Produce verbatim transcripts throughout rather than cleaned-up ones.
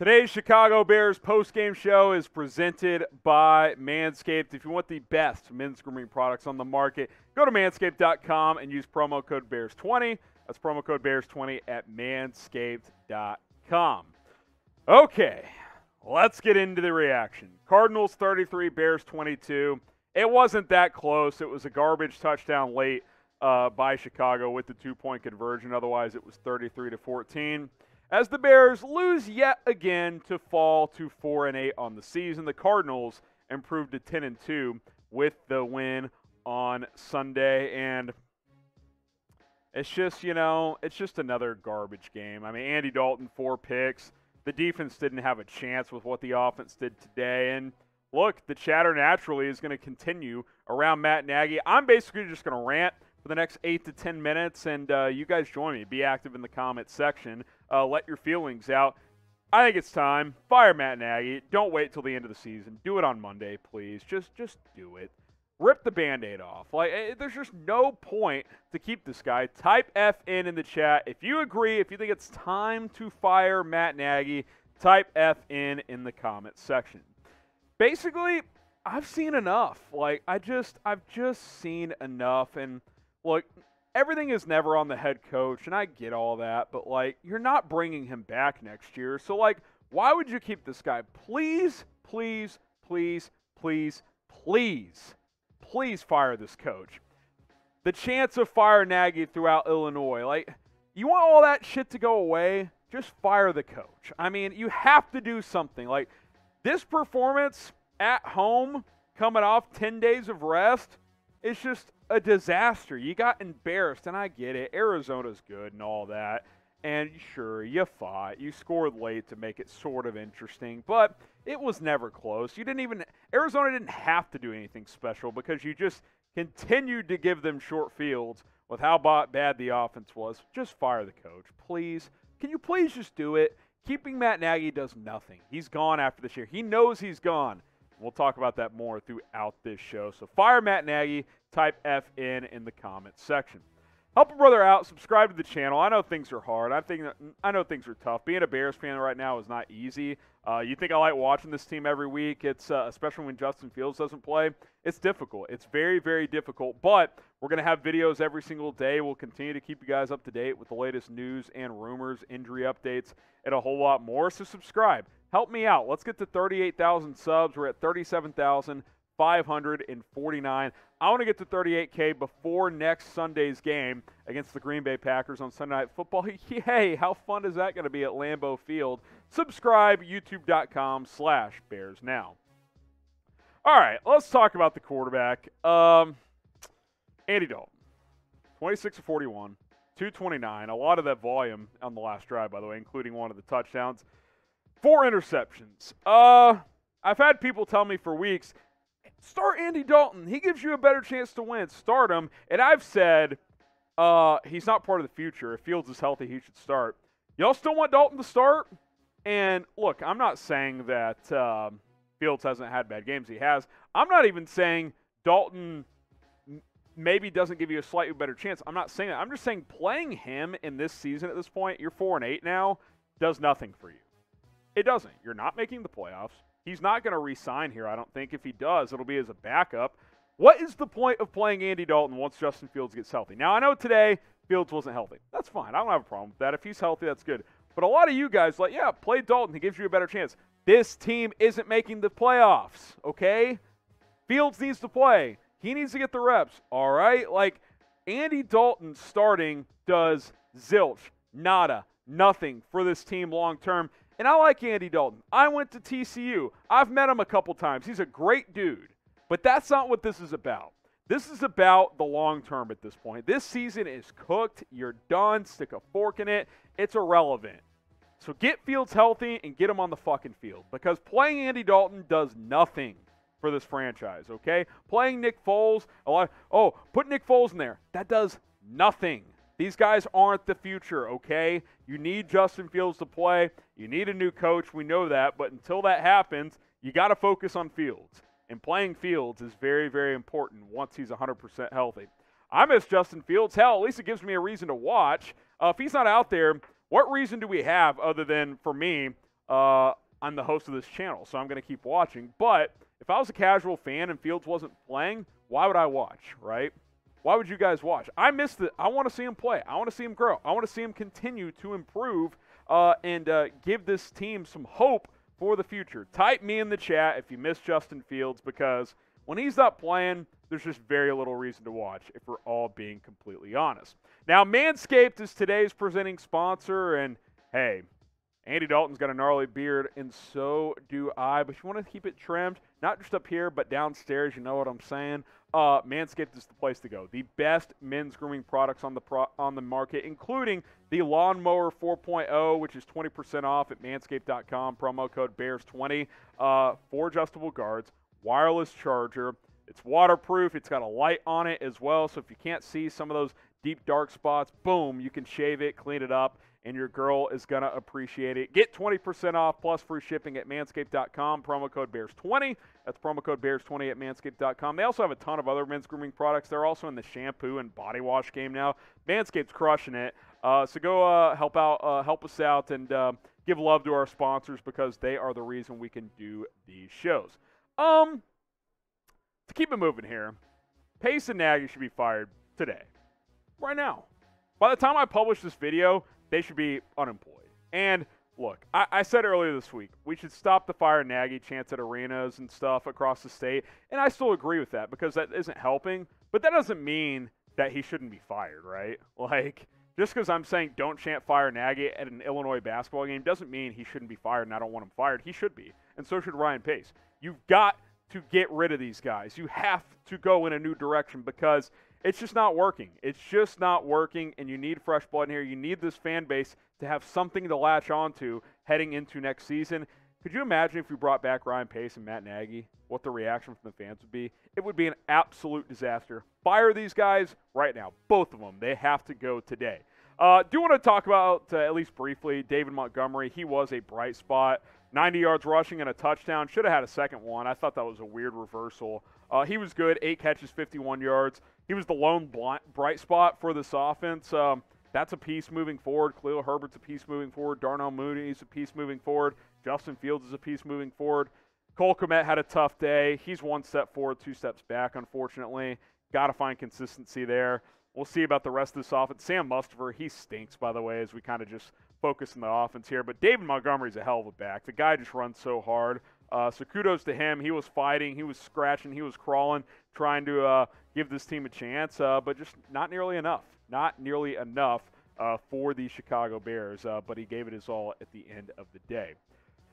Today's Chicago Bears postgame show is presented by Manscaped. If you want the best men's grooming products on the market, go to manscaped dot com and use promo code Bears twenty. That's promo code Bears twenty at manscaped dot com. Okay, let's get into the reaction. Cardinals thirty-three, Bears twenty-two. It wasn't that close. It was a garbage touchdown late uh, by Chicago with the two-point conversion. Otherwise, it was thirty-three to fourteen. As the Bears lose yet again to fall to four and eight on the season, the Cardinals improved to ten and two with the win on Sunday. And it's just, you know, it's just another garbage game. I mean, Andy Dalton, four picks. The defense didn't have a chance with what the offense did today. And, look, the chatter naturally is going to continue around Matt Nagy. I'm basically just going to rant for the next eight to ten minutes, and uh, you guys join me. Be active in the comments section. Uh, let your feelings out. I think it's time. Fire Matt Nagy. Don't wait till the end of the season. Do it on Monday, please. Just, just do it. Rip the Band-Aid off. Like, it, there's just no point to keep this guy. Type F N in the chat if you agree. If you think it's time to fire Matt Nagy, type F N in the comments section. Basically, I've seen enough. Like, I just, I've just seen enough, and. Look, everything is never on the head coach, and I get all that, but, like, you're not bringing him back next year. So, like, why would you keep this guy? Please, please, please, please, please, please fire this coach. The chance of fire Nagy throughout Illinois. Like, you want all that shit to go away? Just fire the coach. I mean, you have to do something. Like, this performance at home coming off ten days of rest, it's just a disaster. You got embarrassed, and I get it. Arizona's good and all that. And sure, you fought. You scored late to make it sort of interesting, but it was never close. You didn't even – Arizona didn't have to do anything special because you just continued to give them short fields with how bad the offense was. Just fire the coach, please. Can you please just do it? Keeping Matt Nagy does nothing. He's gone after this year. He knows he's gone. We'll talk about that more throughout this show. So fire Matt Nagy, type F N in the comments section. Help a brother out, subscribe to the channel. I know things are hard. I think I know things are tough. Being a Bears fan right now is not easy. Uh, you think I like watching this team every week? It's uh, especially when Justin Fields doesn't play. It's difficult. It's very, very difficult. But we're going to have videos every single day. We'll continue to keep you guys up to date with the latest news and rumors, injury updates, and a whole lot more. So subscribe. Help me out. Let's get to thirty-eight thousand subs. We're at thirty-seven thousand five hundred forty-nine. I want to get to thirty-eight K before next Sunday's game against the Green Bay Packers on Sunday Night Football. Yay! How fun is that going to be at Lambeau Field? Subscribe, youtube.com slash Bears Now. All right, let's talk about the quarterback. Um, Andy Dalton, twenty-six of forty-one, two twenty-nine. A lot of that volume on the last drive, by the way, including one of the touchdowns. Four interceptions. Uh, I've had people tell me for weeks, start Andy Dalton. He gives you a better chance to win. Start him. And I've said uh, he's not part of the future. If Fields is healthy, he should start. Y'all still want Dalton to start? And, look, I'm not saying that uh, Fields hasn't had bad games. He has. I'm not even saying Dalton maybe doesn't give you a slightly better chance. I'm not saying that. I'm just saying playing him in this season at this point, you're four and eight now, does nothing for you. It doesn't. You're not making the playoffs. He's not going to re-sign here, I don't think. If he does, it'll be as a backup. What is the point of playing Andy Dalton once Justin Fields gets healthy? Now, I know today Fields wasn't healthy. That's fine. I don't have a problem with that. If he's healthy, that's good. But a lot of you guys are like, yeah, play Dalton. He gives you a better chance. This team isn't making the playoffs, okay? Fields needs to play. He needs to get the reps, all right? Like, Andy Dalton starting does zilch, nada, nothing for this team long term. And I like Andy Dalton. I went to T C U. I've met him a couple times. He's a great dude. But that's not what this is about. This is about the long term at this point. This season is cooked. You're done. Stick a fork in it. It's irrelevant. So get Fields healthy and get him on the fucking field. Because playing Andy Dalton does nothing for this franchise, okay? Playing Nick Foles, a lot, oh, put Nick Foles in there. That does nothing. These guys aren't the future, okay? You need Justin Fields to play. You need a new coach. We know that. But until that happens, you got to focus on Fields. And playing Fields is very, very important once he's one hundred percent healthy. I miss Justin Fields. Hell, at least it gives me a reason to watch. Uh, if he's not out there, what reason do we have other than, for me, uh, I'm the host of this channel, so I'm going to keep watching. But if I was a casual fan and Fields wasn't playing, why would I watch, right? Why would you guys watch? I missed it. I want to see him play. I want to see him grow. I want to see him continue to improve uh, and uh, give this team some hope for the future. Type me in the chat if you miss Justin Fields, because when he's not playing, there's just very little reason to watch if we're all being completely honest. Now, Manscaped is today's presenting sponsor, and hey, Andy Dalton's got a gnarly beard, and so do I, but you want to keep it trimmed, not just up here, but downstairs, you know what I'm saying. Uh, Manscaped is the place to go. The best men's grooming products on the pro on the market, including the Lawnmower four point oh, which is twenty percent off at manscaped dot com, promo code bears twenty, uh, four adjustable guards, wireless charger. It's waterproof. It's got a light on it as well, so if you can't see some of those deep, dark spots, boom, you can shave it, clean it up, and your girl is going to appreciate it. Get twenty percent off plus free shipping at manscaped dot com, promo code bears twenty. That's promo code bears twenty at manscaped dot com. They also have a ton of other men's grooming products. They're also in the shampoo and body wash game now. Manscaped's crushing it. Uh, so go uh, help out, uh, help us out, and uh, give love to our sponsors, because they are the reason we can do these shows. Um, to keep it moving here, Pace and Nagy should be fired today. Right now. By the time I publish this video, they should be unemployed. And look, I, I said earlier this week, we should stop the fire Nagy chants at arenas and stuff across the state. And I still agree with that, because that isn't helping. But that doesn't mean that he shouldn't be fired, right? Like, just because I'm saying don't chant fire Nagy at an Illinois basketball game doesn't mean he shouldn't be fired and I don't want him fired. He should be. And so should Ryan Pace. You've got to get rid of these guys. You have to go in a new direction, because it's just not working. It's just not working, and you need fresh blood in here. You need this fan base to have something to latch on to heading into next season. Could you imagine if you brought back Ryan Pace and Matt Nagy, what the reaction from the fans would be? It would be an absolute disaster. Fire these guys right now, both of them. They have to go today. Uh, do want to talk about, uh, at least briefly, David Montgomery. He was a bright spot. ninety yards rushing and a touchdown. Should have had a second one. I thought that was a weird reversal. Uh, he was good. Eight catches, fifty-one yards. He was the lone blind, bright spot for this offense. Um, that's a piece moving forward. Khalil Herbert's a piece moving forward. Darnell Mooney's a piece moving forward. Justin Fields is a piece moving forward. Cole Kmet had a tough day. He's one step forward, two steps back, unfortunately. Got to find consistency there. We'll see about the rest of this offense. Sam Mustaver, he stinks, by the way, as we kind of just focus on the offense here. But David Montgomery's a hell of a back. The guy just runs so hard. Uh, so kudos to him. He was fighting. He was scratching. He was crawling, trying to uh, give this team a chance, uh, but just not nearly enough. Not nearly enough uh, for the Chicago Bears, uh, but he gave it his all at the end of the day.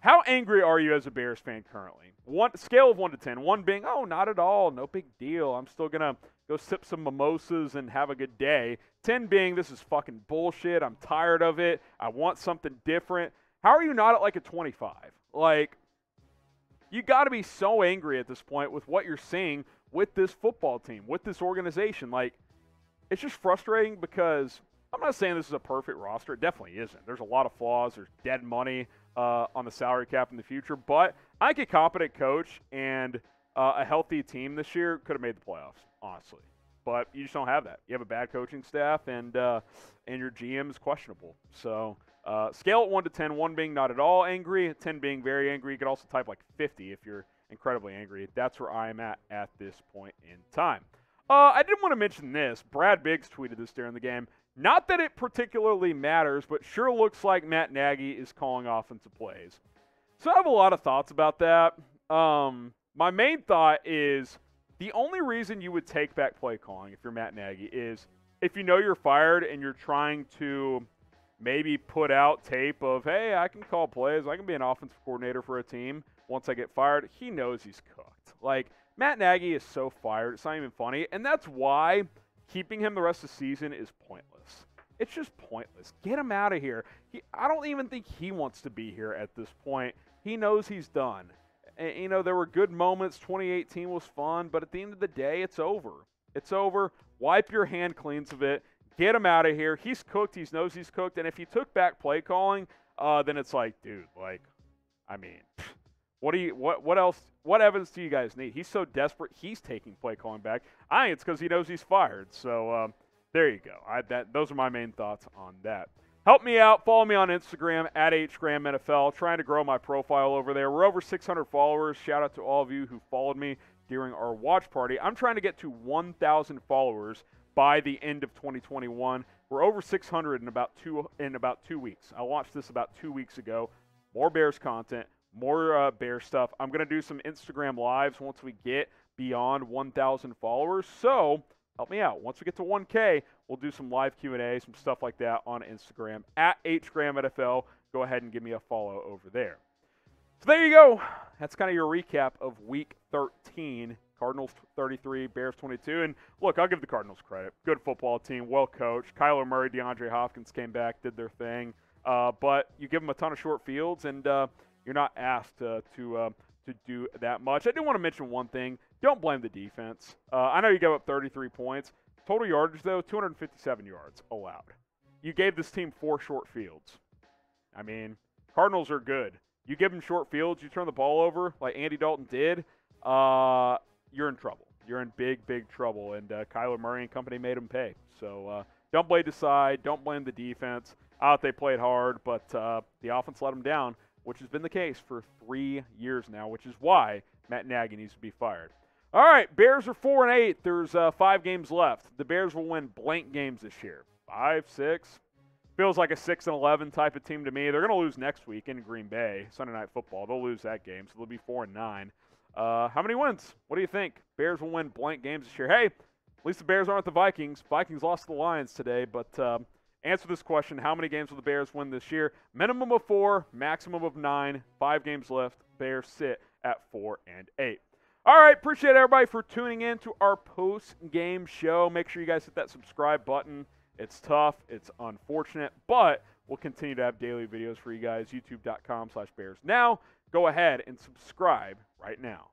How angry are you as a Bears fan currently? One scale of one to ten, one being, oh, not at all, no big deal. I'm still going to go sip some mimosas and have a good day. ten being, this is fucking bullshit. I'm tired of it. I want something different. How are you not at like a twenty-five? Like, you got to be so angry at this point with what you're seeing with this football team, with this organization. Like, it's just frustrating, because I'm not saying this is a perfect roster. It definitely isn't. There's a lot of flaws. There's dead money uh, on the salary cap in the future. But I think a competent coach and uh, a healthy team this year could have made the playoffs, honestly. But you just don't have that. You have a bad coaching staff, and uh, and your G M is questionable. So uh, scale it one to ten, one being not at all angry, ten being very angry. You could also type like fifty if you're incredibly angry. That's where I am at at this point in time. Uh, I did want to mention this. Brad Biggs tweeted this during the game. Not that it particularly matters, but sure looks like Matt Nagy is calling offensive plays. So I have a lot of thoughts about that. Um, my main thought is, the only reason you would take back play calling if you're Matt Nagy is if you know you're fired and you're trying to maybe put out tape of, hey, I can call plays. I can be an offensive coordinator for a team. Once I get fired, he knows he's cooked. Like, Matt Nagy is so fired. It's not even funny. And that's why keeping him the rest of the season is pointless. It's just pointless. Get him out of here. He, I don't even think he wants to be here at this point. He knows he's done. And, you know, there were good moments. twenty eighteen was fun, but at the end of the day, it's over. It's over. Wipe your hand cleans of it. Get him out of here. He's cooked. He knows he's cooked. And if you took back play calling, uh, then it's like, dude, like, I mean, what do you, what, what else, what evidence do you guys need? He's so desperate. He's taking play calling back. I think it's because he knows he's fired. So um, there you go. I, that, those are my main thoughts on that. Help me out. Follow me on Instagram, at H Graham N F L. Trying to grow my profile over there. We're over six hundred followers. Shout out to all of you who followed me during our watch party. I'm trying to get to one thousand followers by the end of twenty twenty-one. We're over six hundred in about two in about two weeks. I launched this about two weeks ago. More Bears content, more uh, Bears stuff. I'm going to do some Instagram lives once we get beyond one thousand followers. So help me out. Once we get to one K, we'll do some live Q and A, some stuff like that on Instagram, at H Graham N F L. Go ahead and give me a follow over there. So there you go. That's kind of your recap of Week thirteen. Cardinals thirty-three, Bears twenty-two. And, look, I'll give the Cardinals credit. Good football team, well coached. Kyler Murray, DeAndre Hopkins came back, did their thing. Uh, but you give them a ton of short fields, and uh, you're not asked uh, to uh, to do that much. I do want to mention one thing. Don't blame the defense. Uh, I know you gave up thirty-three points. Total yardage, though, two hundred fifty-seven yards allowed. You gave this team four short fields. I mean, Cardinals are good. You give them short fields, you turn the ball over like Andy Dalton did, uh, you're in trouble. You're in big, big trouble. And uh, Kyler Murray and company made them pay. So uh, don't blame the side. Don't blame the defense. I thought they played hard, but uh, the offense let them down, which has been the case for three years now, which is why Matt Nagy needs to be fired. All right, Bears are four and eight. There's uh, five games left. The Bears will win blank games this year. Five, six. Feels like a six and eleven type of team to me. They're going to lose next week in Green Bay, Sunday Night Football. They'll lose that game, so they'll be four and nine. Uh, how many wins? What do you think? Bears will win blank games this year. Hey, at least the Bears aren't the Vikings. Vikings lost to the Lions today, but um, answer this question: how many games will the Bears win this year? Minimum of four, maximum of nine. Five games left. Bears sit at four and eight. All right, appreciate everybody for tuning in to our post-game show. Make sure you guys hit that subscribe button. It's tough. It's unfortunate, but we'll continue to have daily videos for you guys, youtube dot com slash bears now. Go ahead and subscribe right now.